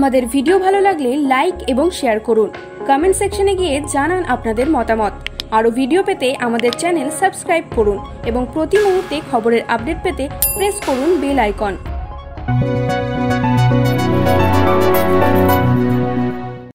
আমাদের ভিডিও ভালো লাগলে লাইক এবং শেয়ার করুন। কমেন্ট সেকশনে গিয়ে জানান আপনাদের মতামত। আরও ভিডিও পেতে আমাদের চ্যানেল সাবস্ক্রাইব করুন এবং প্রতি মুহূর্তে খবরের আপডেট পেতে প্রেস করুন বেল আইকন।